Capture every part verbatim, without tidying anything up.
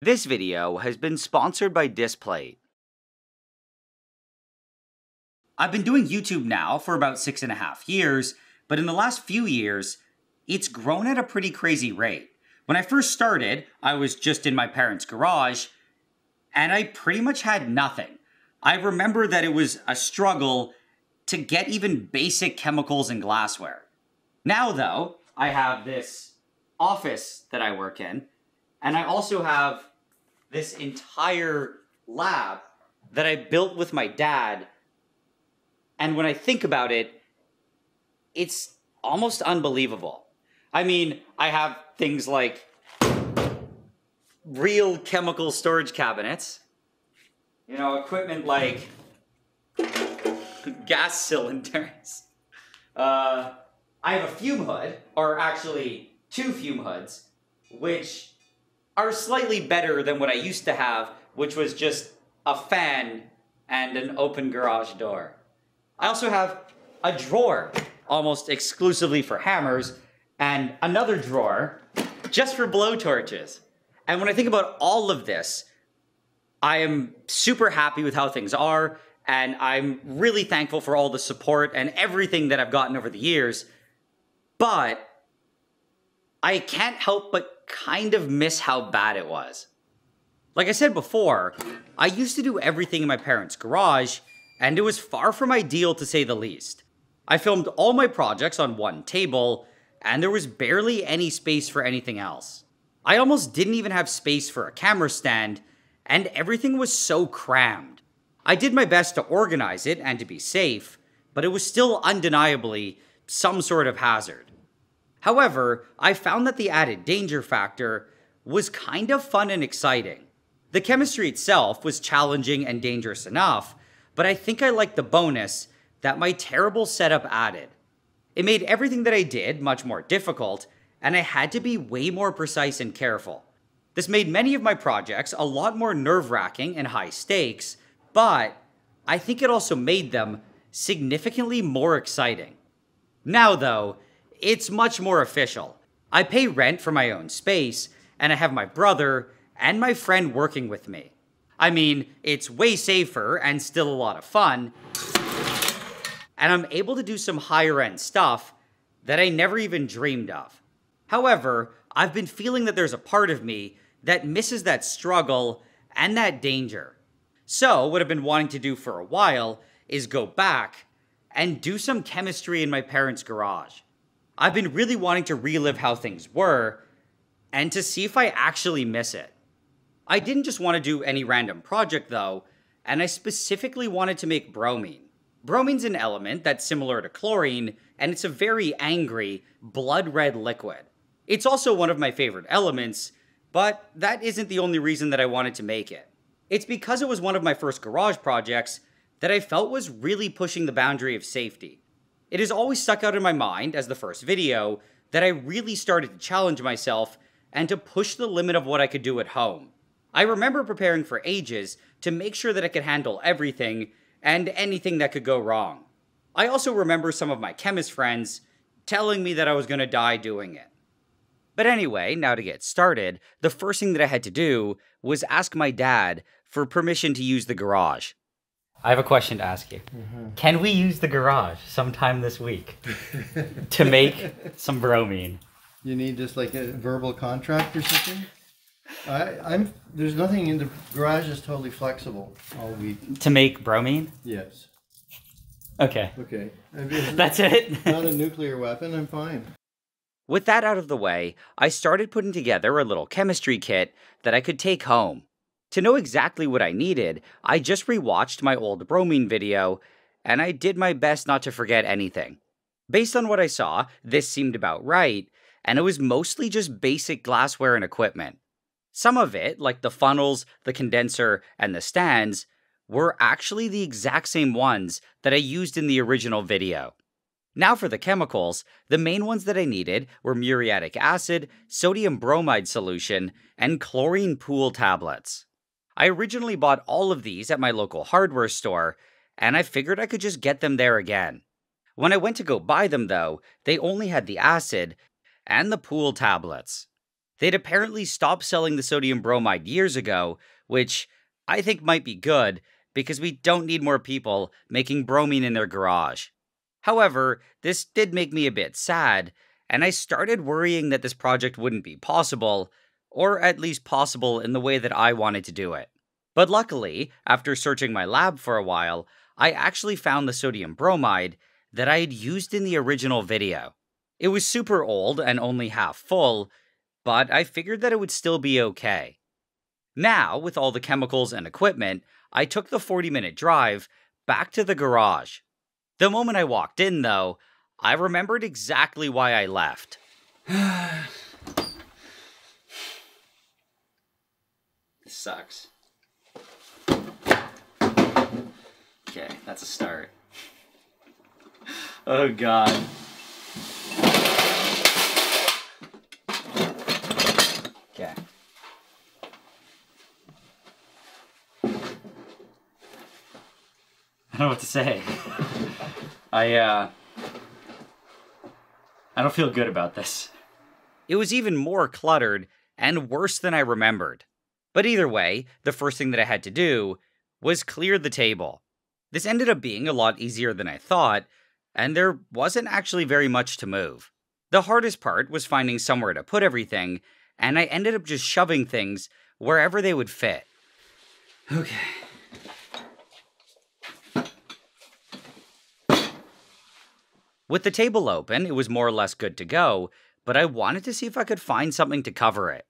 This video has been sponsored by Displate. I've been doing YouTube now for about six and a half years, but in the last few years, it's grown at a pretty crazy rate. When I first started, I was just in my parents' garage, and I pretty much had nothing. I remember that it was a struggle to get even basic chemicals and glassware. Now though, I have this office that I work in, and I also have this entire lab that I built with my dad. And when I think about it, it's almost unbelievable. I mean, I have things like real chemical storage cabinets, you know, equipment like gas cylinders. Uh, I have a fume hood, or actually two fume hoods, which are slightly better than what I used to have, which was just a fan and an open garage door. I also have a drawer almost exclusively for hammers and another drawer just for blowtorches. And when I think about all of this, I am super happy with how things are, and I'm really thankful for all the support and everything that I've gotten over the years, but I can't help but kind of miss how bad it was. Like I said before, I used to do everything in my parents' garage, and it was far from ideal to say the least. I filmed all my projects on one table, and there was barely any space for anything else. I almost didn't even have space for a camera stand, and everything was so crammed. I did my best to organize it and to be safe, but it was still undeniably some sort of hazard. However, I found that the added danger factor was kind of fun and exciting. The chemistry itself was challenging and dangerous enough, but I think I liked the bonus that my terrible setup added. It made everything that I did much more difficult, and I had to be way more precise and careful. This made many of my projects a lot more nerve-wracking and high stakes, but I think it also made them significantly more exciting. Now though, it's much more official. I pay rent for my own space, and I have my brother and my friend working with me. I mean, it's way safer and still a lot of fun, and I'm able to do some higher end stuff that I never even dreamed of. However, I've been feeling that there's a part of me that misses that struggle and that danger. So what I've been wanting to do for a while is go back and do some chemistry in my parents' garage. I've been really wanting to relive how things were and to see if I actually miss it. I didn't just want to do any random project though, and I specifically wanted to make bromine. Bromine's an element that's similar to chlorine, and it's a very angry, blood-red liquid. It's also one of my favorite elements, but that isn't the only reason that I wanted to make it. It's because it was one of my first garage projects that I felt was really pushing the boundary of safety. It has always stuck out in my mind as the first video that I really started to challenge myself and to push the limit of what I could do at home. I remember preparing for ages to make sure that I could handle everything and anything that could go wrong. I also remember some of my chemist friends telling me that I was going to die doing it. But anyway, now to get started, the first thing that I had to do was ask my dad for permission to use the garage. I have a question to ask you. Mm-hmm. Can we use the garage sometime this week to make some bromine? You need just like a verbal contract or something? I, I'm, there's nothing in the garage is totally flexible all week. To make bromine? Yes. Okay. Okay. That's it? Not a nuclear weapon, I'm fine. With that out of the way, I started putting together a little chemistry kit that I could take home. To know exactly what I needed, I just rewatched my old bromine video, and I did my best not to forget anything. Based on what I saw, this seemed about right, and it was mostly just basic glassware and equipment. Some of it, like the funnels, the condenser, and the stands, were actually the exact same ones that I used in the original video. Now for the chemicals, the main ones that I needed were muriatic acid, sodium bromide solution, and chlorine pool tablets. I originally bought all of these at my local hardware store, and I figured I could just get them there again. When I went to go buy them though, they only had the acid and the pool tablets. They'd apparently stopped selling the sodium bromide years ago, which I think might be good, because we don't need more people making bromine in their garage. However, this did make me a bit sad, and I started worrying that this project wouldn't be possible, or at least possible in the way that I wanted to do it. But luckily, after searching my lab for a while, I actually found the sodium bromide that I had used in the original video. It was super old and only half full, but I figured that it would still be okay. Now, with all the chemicals and equipment, I took the forty minute drive back to the garage. The moment I walked in, though, I remembered exactly why I left. This sucks. Okay, that's a start. Oh god. Okay. I don't know what to say. I, uh... I don't feel good about this. It was even more cluttered and worse than I remembered. But either way, the first thing that I had to do was clear the table. This ended up being a lot easier than I thought, and there wasn't actually very much to move. The hardest part was finding somewhere to put everything, and I ended up just shoving things wherever they would fit. Okay. With the table open, it was more or less good to go, but I wanted to see if I could find something to cover it.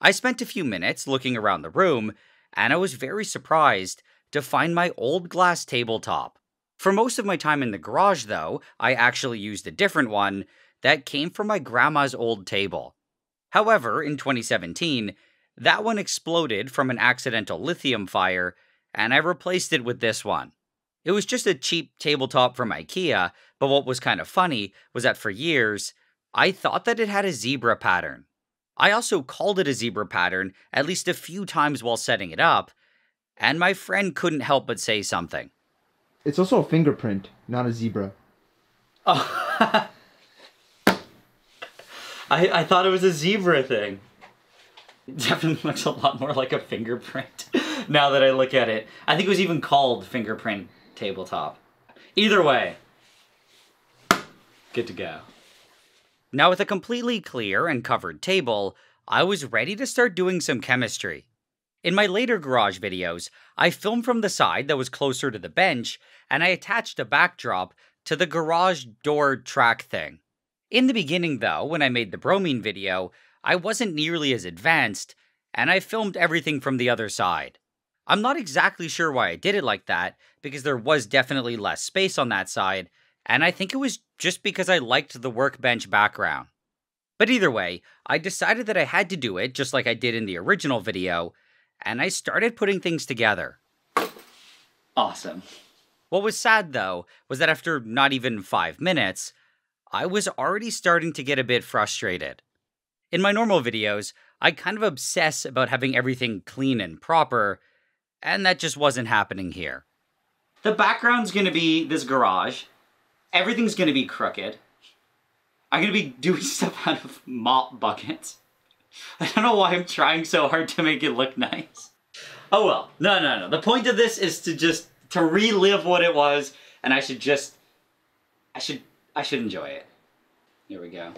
I spent a few minutes looking around the room, and I was very surprised to find my old glass tabletop. For most of my time in the garage, though, I actually used a different one that came from my grandma's old table. However, in twenty seventeen, that one exploded from an accidental lithium fire, and I replaced it with this one. It was just a cheap tabletop from IKEA, but what was kind of funny was that for years, I thought that it had a zebra pattern. I also called it a zebra pattern at least a few times while setting it up, and my friend couldn't help but say something. It's also a fingerprint, not a zebra. Oh. I, I thought it was a zebra thing. It definitely looks a lot more like a fingerprint now that I look at it. I think it was even called fingerprint tabletop. Either way, good to go. Now with a completely clear and covered table, I was ready to start doing some chemistry. In my later garage videos, I filmed from the side that was closer to the bench, and I attached a backdrop to the garage door track thing. In the beginning though, when I made the bromine video, I wasn't nearly as advanced, and I filmed everything from the other side. I'm not exactly sure why I did it like that, because there was definitely less space on that side, and I think it was just because I liked the workbench background. But either way, I decided that I had to do it just like I did in the original video, and I started putting things together. Awesome. What was sad, though, was that after not even five minutes, I was already starting to get a bit frustrated. In my normal videos, I kind of obsess about having everything clean and proper, and that just wasn't happening here. The background's gonna be this garage. Everything's gonna be crooked. I'm gonna be doing stuff out of mop buckets. I don't know why I'm trying so hard to make it look nice. Oh well, no, no, no. The point of this is to just, to relive what it was, and I should just, I should, I should enjoy it. Here we go.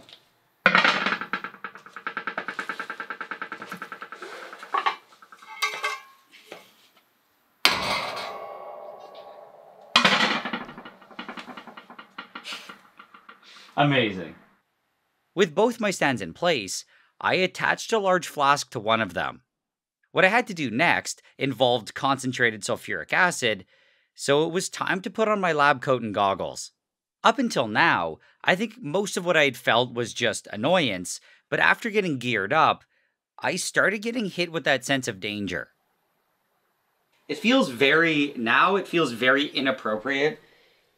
Amazing. With both my stands in place, I attached a large flask to one of them. What I had to do next involved concentrated sulfuric acid, so it was time to put on my lab coat and goggles. Up until now, I think most of what I had felt was just annoyance, but after getting geared up, I started getting hit with that sense of danger. It feels very, now it feels very inappropriate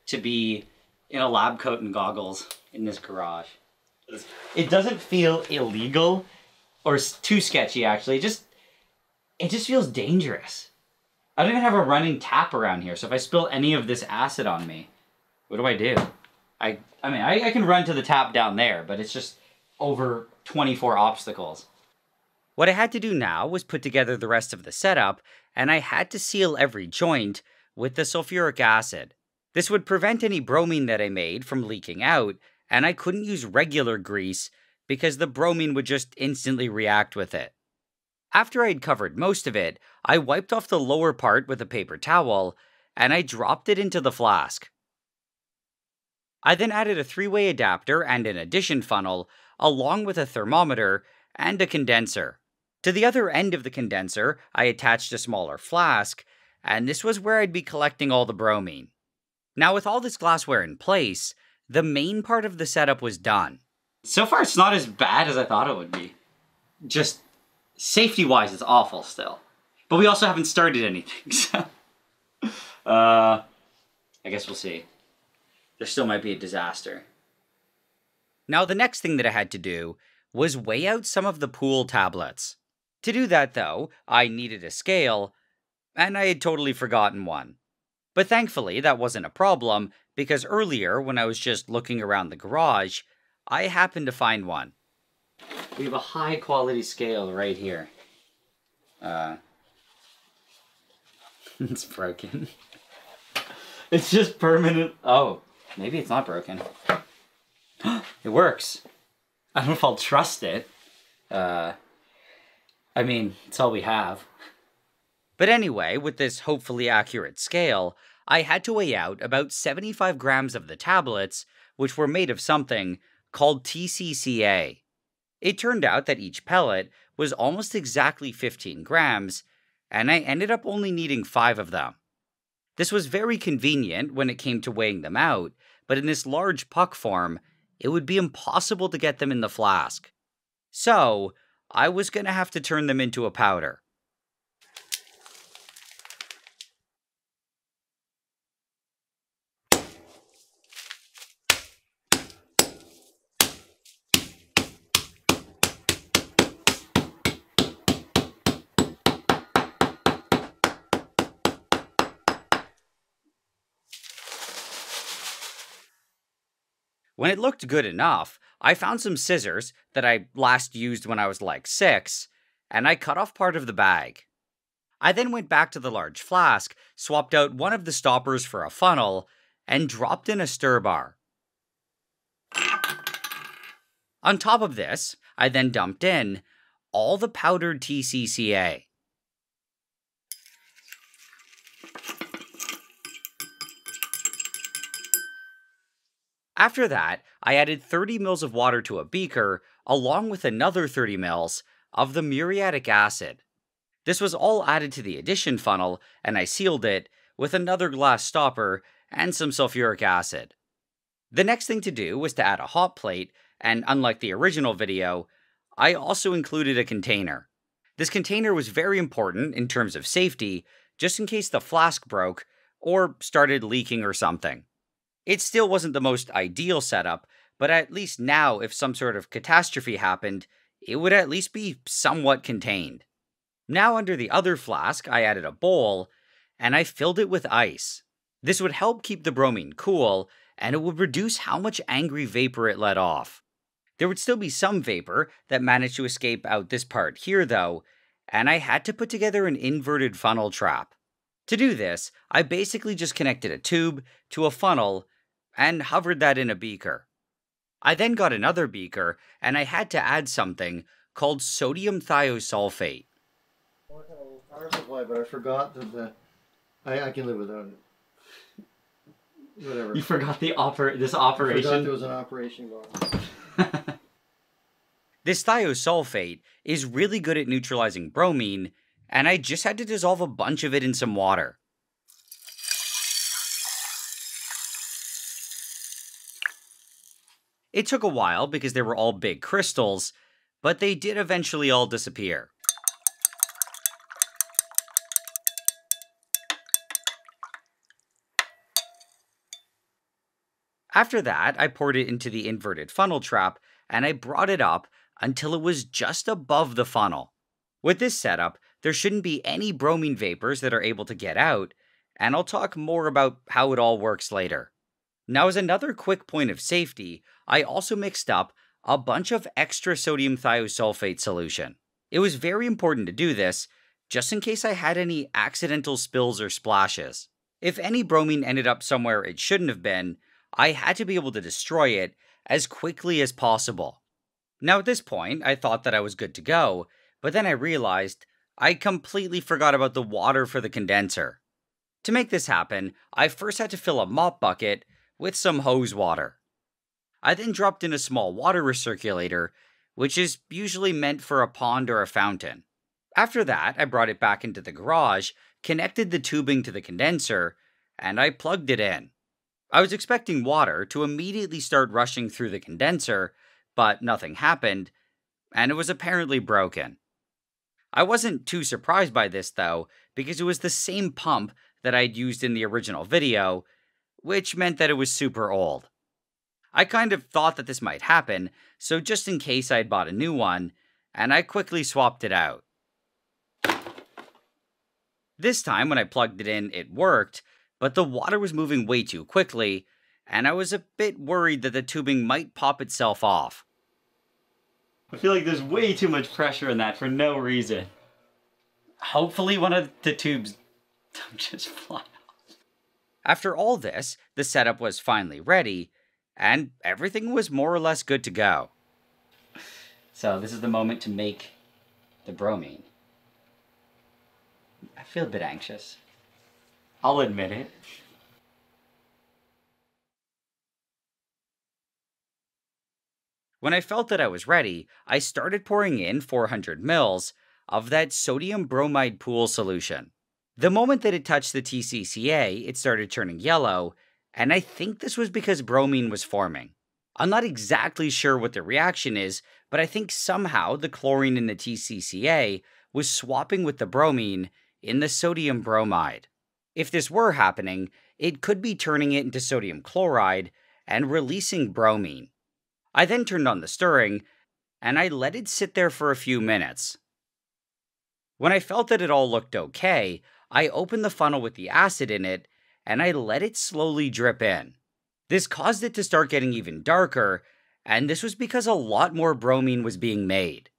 to be in a lab coat and goggles in this garage. It doesn't feel illegal or too sketchy, actually. It just, it just feels dangerous. I don't even have a running tap around here, so if I spill any of this acid on me, what do I do? I, I mean, I, I can run to the tap down there, but it's just over twenty-four obstacles. What I had to do now was put together the rest of the setup, and I had to seal every joint with the sulfuric acid. This would prevent any bromine that I made from leaking out, and I couldn't use regular grease because the bromine would just instantly react with it. After I had covered most of it, I wiped off the lower part with a paper towel, and I dropped it into the flask. I then added a three-way adapter and an addition funnel, along with a thermometer and a condenser. To the other end of the condenser, I attached a smaller flask, and this was where I'd be collecting all the bromine. Now, with all this glassware in place, the main part of the setup was done. So far, it's not as bad as I thought it would be. Just safety-wise, it's awful still. But we also haven't started anything, so... Uh, I guess we'll see. There still might be a disaster. Now, the next thing that I had to do was weigh out some of the pool tablets. To do that, though, I needed a scale, and I had totally forgotten one. But thankfully, that wasn't a problem, because earlier, when I was just looking around the garage, I happened to find one. We have a high-quality scale right here. Uh, it's broken. It's just permanent. Oh, maybe it's not broken. It works. I don't know if I'll trust it. Uh, I mean, it's all we have. But anyway, with this hopefully accurate scale, I had to weigh out about seventy-five grams of the tablets, which were made of something called T C C A. It turned out that each pellet was almost exactly fifteen grams, and I ended up only needing five of them. This was very convenient when it came to weighing them out, but in this large puck form, it would be impossible to get them in the flask. So, I was going to have to turn them into a powder. When it looked good enough, I found some scissors that I last used when I was like six, and I cut off part of the bag. I then went back to the large flask, swapped out one of the stoppers for a funnel, and dropped in a stir bar. On top of this, I then dumped in all the powdered T C C A. After that, I added thirty milliliters of water to a beaker, along with another thirty milliliters of the muriatic acid. This was all added to the addition funnel, and I sealed it with another glass stopper and some sulfuric acid. The next thing to do was to add a hot plate, and unlike the original video, I also included a container. This container was very important in terms of safety, just in case the flask broke or started leaking or something. It still wasn't the most ideal setup, but at least now, if some sort of catastrophe happened, it would at least be somewhat contained. Now, under the other flask, I added a bowl, and I filled it with ice. This would help keep the bromine cool, and it would reduce how much angry vapor it let off. There would still be some vapor that managed to escape out this part here, though, and I had to put together an inverted funnel trap. To do this, I basically just connected a tube to a funnel and hovered that in a beaker. I then got another beaker, and I had to add something called sodium thiosulfate. I had a little power supply, but I forgot that the... I, I can live without it. Whatever. You forgot the oper- this operation? I forgot there was an operation going on. This thiosulfate is really good at neutralizing bromine, and I just had to dissolve a bunch of it in some water. It took a while because they were all big crystals, but they did eventually all disappear. After that, I poured it into the inverted funnel trap, and I brought it up until it was just above the funnel. With this setup, there shouldn't be any bromine vapors that are able to get out, and I'll talk more about how it all works later. Now, as another quick point of safety, I also mixed up a bunch of extra sodium thiosulfate solution. It was very important to do this, just in case I had any accidental spills or splashes. If any bromine ended up somewhere it shouldn't have been, I had to be able to destroy it as quickly as possible. Now at this point, I thought that I was good to go, but then I realized I completely forgot about the water for the condenser. To make this happen, I first had to fill a mop bucket with some hose water. I then dropped in a small water recirculator, which is usually meant for a pond or a fountain. After that, I brought it back into the garage, connected the tubing to the condenser, and I plugged it in. I was expecting water to immediately start rushing through the condenser, but nothing happened, and it was apparently broken. I wasn't too surprised by this though, because it was the same pump that I'd used in the original video, which meant that it was super old. I kind of thought that this might happen, so just in case I had bought a new one, and I quickly swapped it out. This time when I plugged it in, it worked, but the water was moving way too quickly, and I was a bit worried that the tubing might pop itself off. I feel like there's way too much pressure in that for no reason. Hopefully one of the tubes don't just fly off. After all this, the setup was finally ready, and everything was more or less good to go. So this is the moment to make the bromine. I feel a bit anxious. I'll admit it. When I felt that I was ready, I started pouring in four hundred mils of that sodium bromide pool solution. The moment that it touched the T C C A, it started turning yellow, and I think this was because bromine was forming. I'm not exactly sure what the reaction is, but I think somehow the chlorine in the T C C A was swapping with the bromine in the sodium bromide. If this were happening, it could be turning it into sodium chloride and releasing bromine. I then turned on the stirring, and I let it sit there for a few minutes. When I felt that it all looked okay, I opened the funnel with the acid in it, and I let it slowly drip in. This caused it to start getting even darker, and this was because a lot more bromine was being made.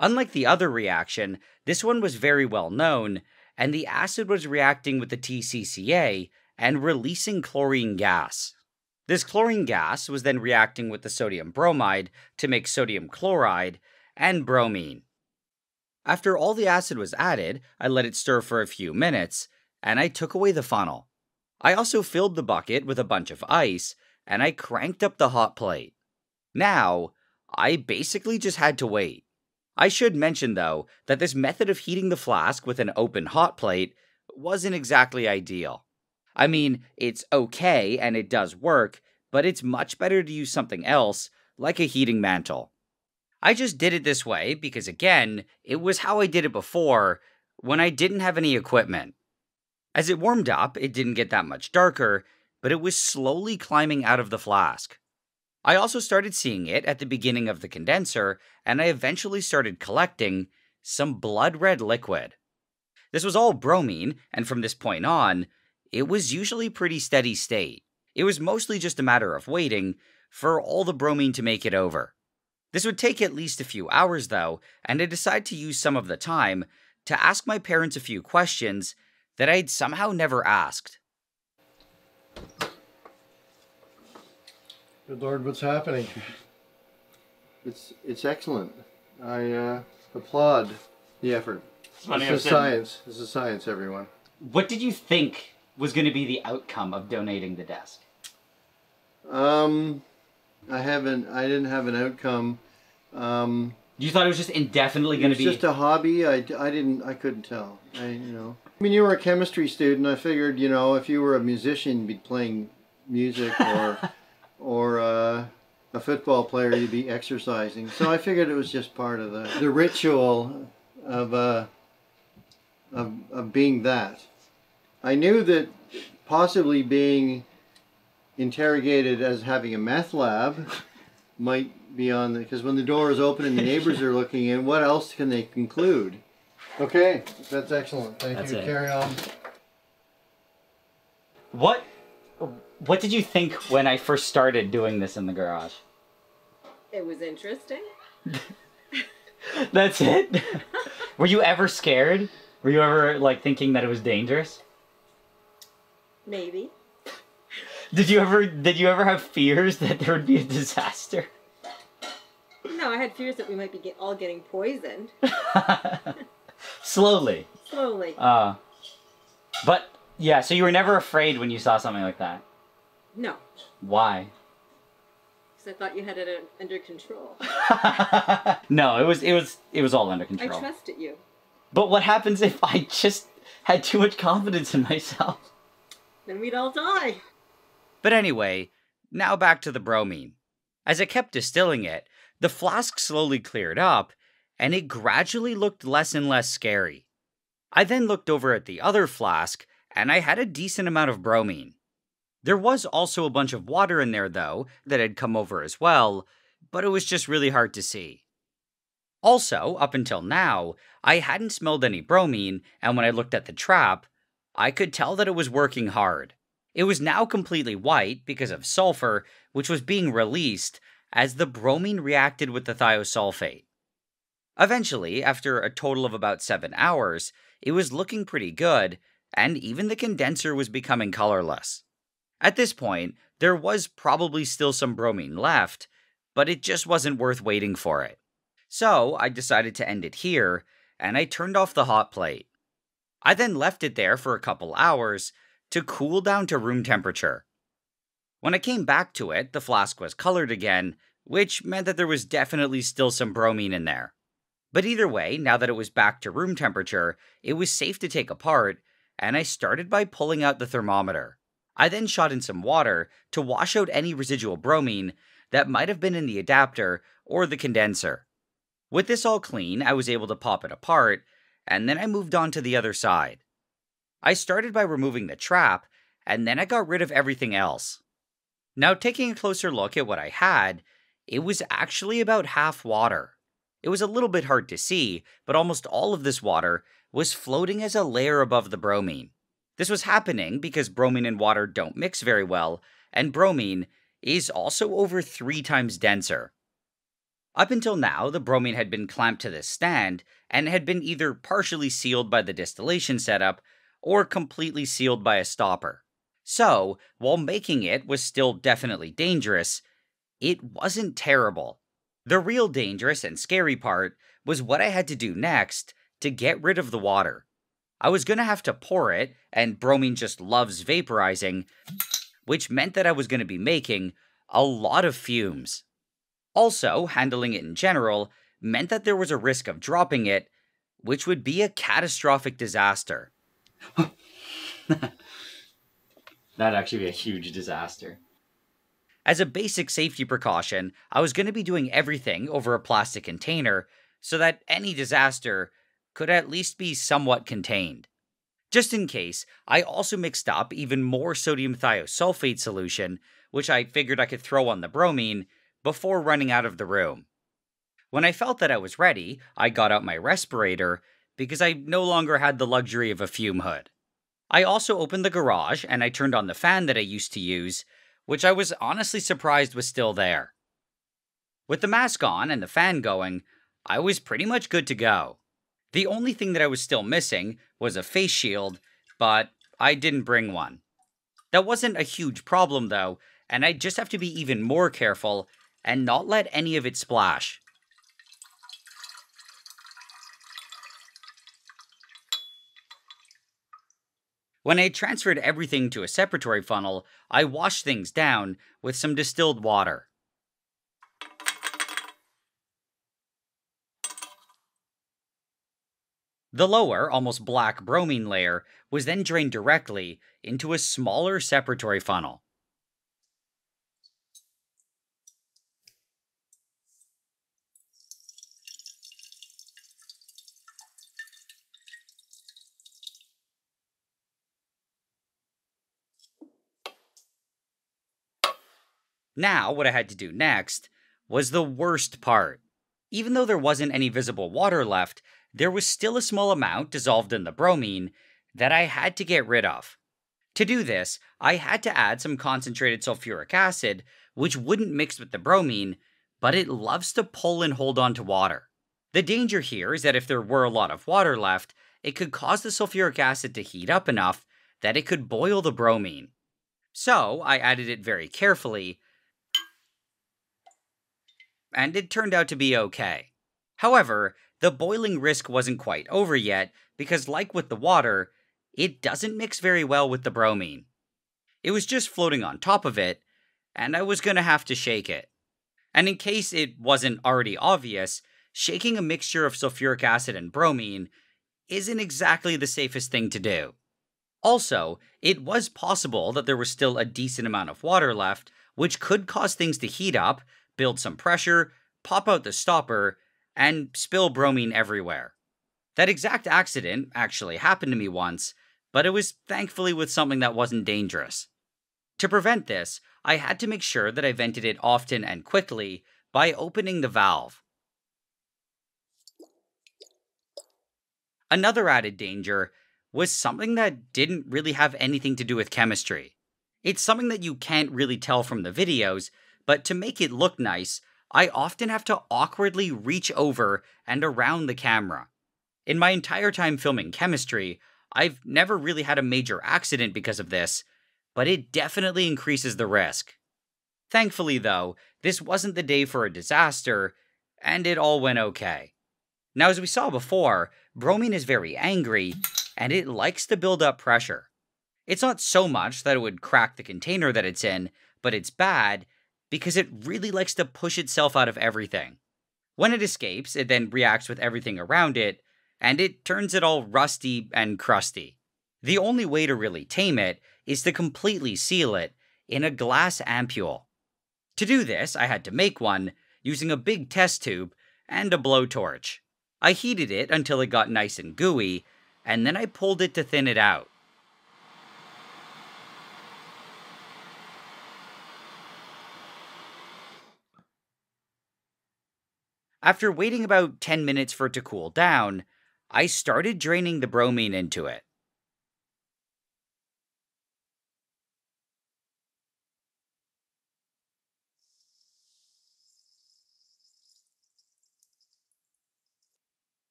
Unlike the other reaction, this one was very well known, and the acid was reacting with the T C C A and releasing chlorine gas. This chlorine gas was then reacting with the sodium bromide to make sodium chloride and bromine. After all the acid was added, I let it stir for a few minutes, and I took away the funnel. I also filled the bucket with a bunch of ice, and I cranked up the hot plate. Now, I basically just had to wait. I should mention though, that this method of heating the flask with an open hot plate wasn't exactly ideal. I mean, it's okay and it does work, but it's much better to use something else, like a heating mantle. I just did it this way because again, it was how I did it before, when I didn't have any equipment. As it warmed up, it didn't get that much darker, but it was slowly climbing out of the flask. I also started seeing it at the beginning of the condenser, and I eventually started collecting some blood red liquid. This was all bromine, and from this point on, it was usually pretty steady state. It was mostly just a matter of waiting for all the bromine to make it over. This would take at least a few hours though, and I decided to use some of the time to ask my parents a few questions that I'd somehow never asked. Good Lord, what's happening? It's it's excellent. I uh, applaud the effort. This is science. This is science, everyone. What did you think was going to be the outcome of donating the desk? Um, I haven't, I didn't have an outcome. Um, you thought it was just indefinitely going to be? It's just a hobby. I, I didn't, I couldn't tell. I, you know, I mean, you were a chemistry student. I figured, you know, if you were a musician, you'd be playing music or, or, uh, a football player, you'd be exercising. So I figured it was just part of the, the ritual of, uh, of, of being that. I knew that possibly being interrogated as having a meth lab might be on the, because when the door is open and the neighbors are looking in, what else can they conclude? Okay, that's excellent. Thank that's you. It. Carry on. What, what did you think when I first started doing this in the garage? It was interesting. That's it? Were you ever scared? Were you ever, like, thinking that it was dangerous? Maybe. Did you ever, did you ever have fears that there would be a disaster? No, I had fears that we might be get, all getting poisoned. Slowly. Slowly. Uh, but, yeah, so you were never afraid when you saw something like that? No. Why? Because I thought you had it under control. No, it was, it was, it was all under control. I trusted you. But what happens if I just had too much confidence in myself? Then we'd all die. But anyway, now back to the bromine. As I kept distilling it, the flask slowly cleared up, and it gradually looked less and less scary. I then looked over at the other flask, and I had a decent amount of bromine. There was also a bunch of water in there, though, that had come over as well, but it was just really hard to see. Also, up until now, I hadn't smelled any bromine, and when I looked at the trap, I could tell that it was working hard. It was now completely white because of sulfur, which was being released as the bromine reacted with the thiosulfate. Eventually, after a total of about seven hours, it was looking pretty good, and even the condenser was becoming colorless. At this point, there was probably still some bromine left, but it just wasn't worth waiting for it. So I decided to end it here, and I turned off the hot plate. I then left it there for a couple hours to cool down to room temperature. When I came back to it, the flask was colored again, which meant that there was definitely still some bromine in there. But either way, now that it was back to room temperature, it was safe to take apart, and I started by pulling out the thermometer. I then shot in some water to wash out any residual bromine that might have been in the adapter or the condenser. With this all clean, I was able to pop it apart, and then I moved on to the other side. I started by removing the trap, and then I got rid of everything else. Now, taking a closer look at what I had, it was actually about half water. It was a little bit hard to see, but almost all of this water was floating as a layer above the bromine. This was happening because bromine and water don't mix very well, and bromine is also over three times denser. Up until now, the bromine had been clamped to this stand, and had been either partially sealed by the distillation setup, or completely sealed by a stopper. So, while making it was still definitely dangerous, it wasn't terrible. The real dangerous and scary part was what I had to do next to get rid of the water. I was going to have to pour it, and bromine just loves vaporizing, which meant that I was going to be making a lot of fumes. Also, handling it in general meant that there was a risk of dropping it, which would be a catastrophic disaster. That'd actually be a huge disaster. As a basic safety precaution, I was going to be doing everything over a plastic container so that any disaster could at least be somewhat contained. Just in case, I also mixed up even more sodium thiosulfate solution, which I figured I could throw on the bromine before running out of the room. When I felt that I was ready, I got out my respirator because I no longer had the luxury of a fume hood. I also opened the garage and I turned on the fan that I used to use, which I was honestly surprised was still there. With the mask on and the fan going, I was pretty much good to go. The only thing that I was still missing was a face shield, but I didn't bring one. That wasn't a huge problem though, and I just have to be even more careful and not let any of it splash. When I transferred everything to a separatory funnel, I washed things down with some distilled water. The lower, almost black bromine layer was then drained directly into a smaller separatory funnel. Now, what I had to do next was the worst part. Even though there wasn't any visible water left, there was still a small amount dissolved in the bromine that I had to get rid of. To do this, I had to add some concentrated sulfuric acid, which wouldn't mix with the bromine, but it loves to pull and hold on to water. The danger here is that if there were a lot of water left, it could cause the sulfuric acid to heat up enough that it could boil the bromine. So I added it very carefully, and it turned out to be okay. However, the boiling risk wasn't quite over yet, because like with the water, it doesn't mix very well with the bromine. It was just floating on top of it, and I was going to have to shake it. And in case it wasn't already obvious, shaking a mixture of sulfuric acid and bromine isn't exactly the safest thing to do. Also, it was possible that there was still a decent amount of water left, which could cause things to heat up, build some pressure, pop out the stopper, and spill bromine everywhere. That exact accident actually happened to me once, but it was thankfully with something that wasn't dangerous. To prevent this, I had to make sure that I vented it often and quickly by opening the valve. Another added danger was something that didn't really have anything to do with chemistry. It's something that you can't really tell from the videos, but to make it look nice, I often have to awkwardly reach over and around the camera. In my entire time filming chemistry, I've never really had a major accident because of this, but it definitely increases the risk. Thankfully though, this wasn't the day for a disaster, and it all went okay. Now as we saw before, bromine is very angry, and it likes to build up pressure. It's not so much that it would crack the container that it's in, but it's bad because it really likes to push itself out of everything. When it escapes, it then reacts with everything around it, and it turns it all rusty and crusty. The only way to really tame it is to completely seal it in a glass ampule. To do this, I had to make one using a big test tube and a blowtorch. I heated it until it got nice and gooey, and then I pulled it to thin it out. After waiting about ten minutes for it to cool down, I started draining the bromine into it.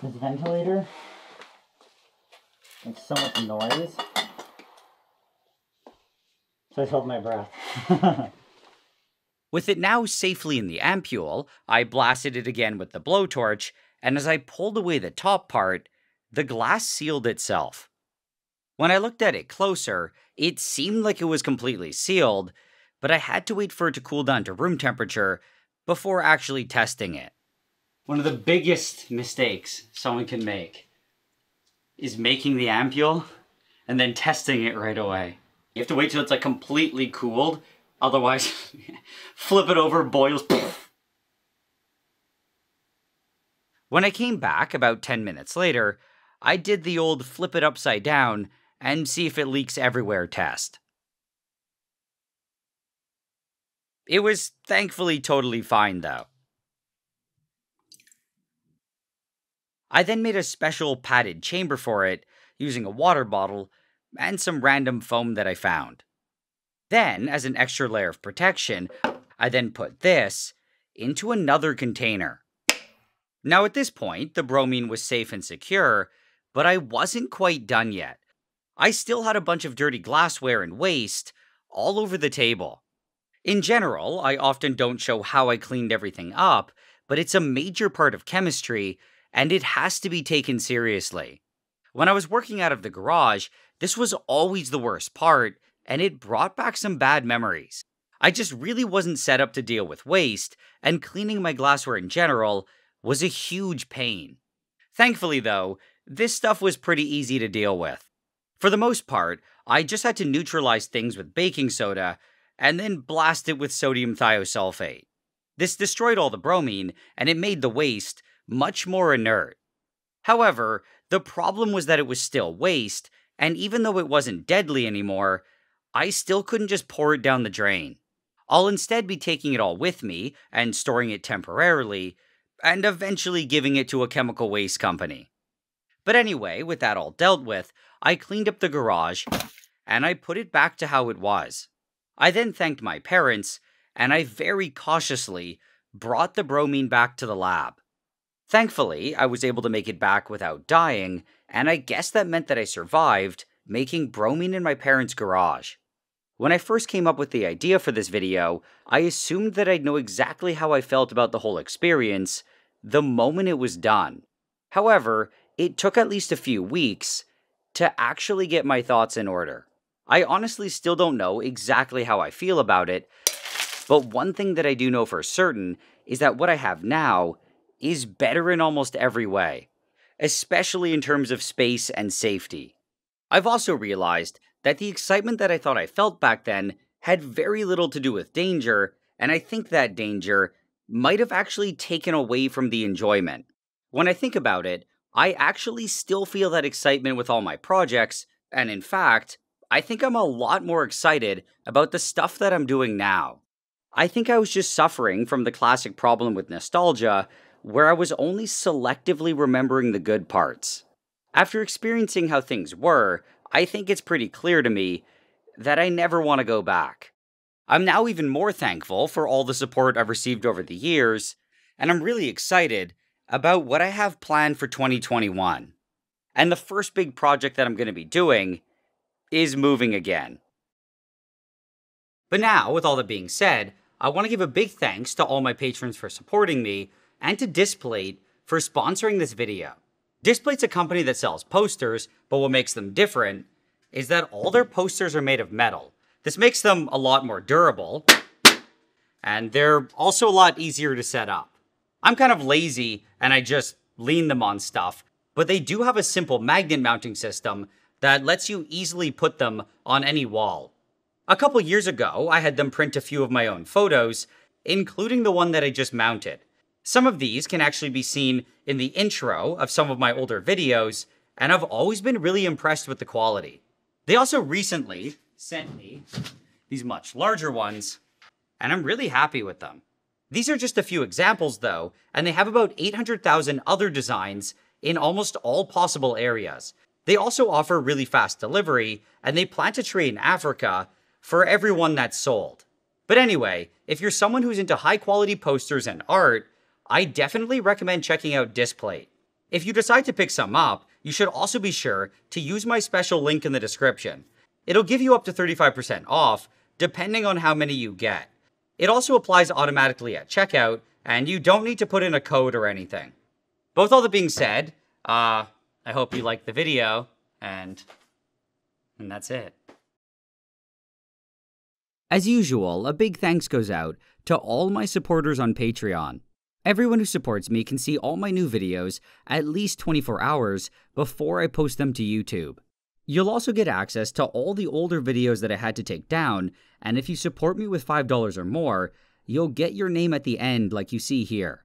This ventilator makes so much noise, so I held my breath. With it now safely in the ampule, I blasted it again with the blowtorch, and as I pulled away the top part, the glass sealed itself. When I looked at it closer, it seemed like it was completely sealed, but I had to wait for it to cool down to room temperature before actually testing it. One of the biggest mistakes someone can make is making the ampule and then testing it right away. You have to wait till it's like completely cooled, otherwise flip it over, boils. When I came back about ten minutes later, I did the old flip it upside down and see if it leaks everywhere test. It was thankfully totally fine though. I then made a special padded chamber for it, using a water bottle and some random foam that I found. Then, as an extra layer of protection, I then put this into another container. Now at this point, the bromine was safe and secure, but I wasn't quite done yet. I still had a bunch of dirty glassware and waste all over the table. In general, I often don't show how I cleaned everything up, but it's a major part of chemistry, and it has to be taken seriously. When I was working out of the garage, this was always the worst part, and it brought back some bad memories. I just really wasn't set up to deal with waste, and cleaning my glassware in general was a huge pain. Thankfully though, this stuff was pretty easy to deal with. For the most part, I just had to neutralize things with baking soda, and then blast it with sodium thiosulfate. This destroyed all the bromine, and it made the waste much more inert. However, the problem was that it was still waste, and even though it wasn't deadly anymore, I still couldn't just pour it down the drain. I'll instead be taking it all with me and storing it temporarily, and eventually giving it to a chemical waste company. But anyway, with that all dealt with, I cleaned up the garage, and I put it back to how it was. I then thanked my parents, and I very cautiously brought the bromine back to the lab. Thankfully, I was able to make it back without dying, and I guess that meant that I survived making bromine in my parents' garage. When I first came up with the idea for this video, I assumed that I'd know exactly how I felt about the whole experience the moment it was done. However, it took at least a few weeks to actually get my thoughts in order. I honestly still don't know exactly how I feel about it, but one thing that I do know for certain is that what I have now is better in almost every way, especially in terms of space and safety. I've also realized that the excitement that I thought I felt back then had very little to do with danger, and I think that danger might have actually taken away from the enjoyment. When I think about it, I actually still feel that excitement with all my projects, and in fact, I think I'm a lot more excited about the stuff that I'm doing now. I think I was just suffering from the classic problem with nostalgia, where I was only selectively remembering the good parts. After experiencing how things were, I think it's pretty clear to me that I never want to go back. I'm now even more thankful for all the support I've received over the years, and I'm really excited about what I have planned for twenty twenty-one. And the first big project that I'm going to be doing is moving again. But now, with all that being said, I want to give a big thanks to all my patrons for supporting me, and to Displate for sponsoring this video. Displate's a company that sells posters, but what makes them different is that all their posters are made of metal. This makes them a lot more durable, and they're also a lot easier to set up. I'm kind of lazy, and I just lean them on stuff, but they do have a simple magnet mounting system that lets you easily put them on any wall. A couple years ago, I had them print a few of my own photos, including the one that I just mounted. Some of these can actually be seen in the intro of some of my older videos, and I've always been really impressed with the quality. They also recently sent me these much larger ones, and I'm really happy with them. These are just a few examples though, and they have about eight hundred thousand other designs in almost all possible areas. They also offer really fast delivery, and they plant a tree in Africa for everyone that's sold. But anyway, if you're someone who's into high quality posters and art, I definitely recommend checking out Displate. If you decide to pick some up, you should also be sure to use my special link in the description. It'll give you up to thirty-five percent off, depending on how many you get. It also applies automatically at checkout, and you don't need to put in a code or anything. But with all that being said, uh, I hope you liked the video, and, and that's it. As usual, a big thanks goes out to all my supporters on Patreon. Everyone who supports me can see all my new videos at least twenty-four hours before I post them to YouTube. You'll also get access to all the older videos that I had to take down, and if you support me with five dollars or more, you'll get your name at the end like you see here.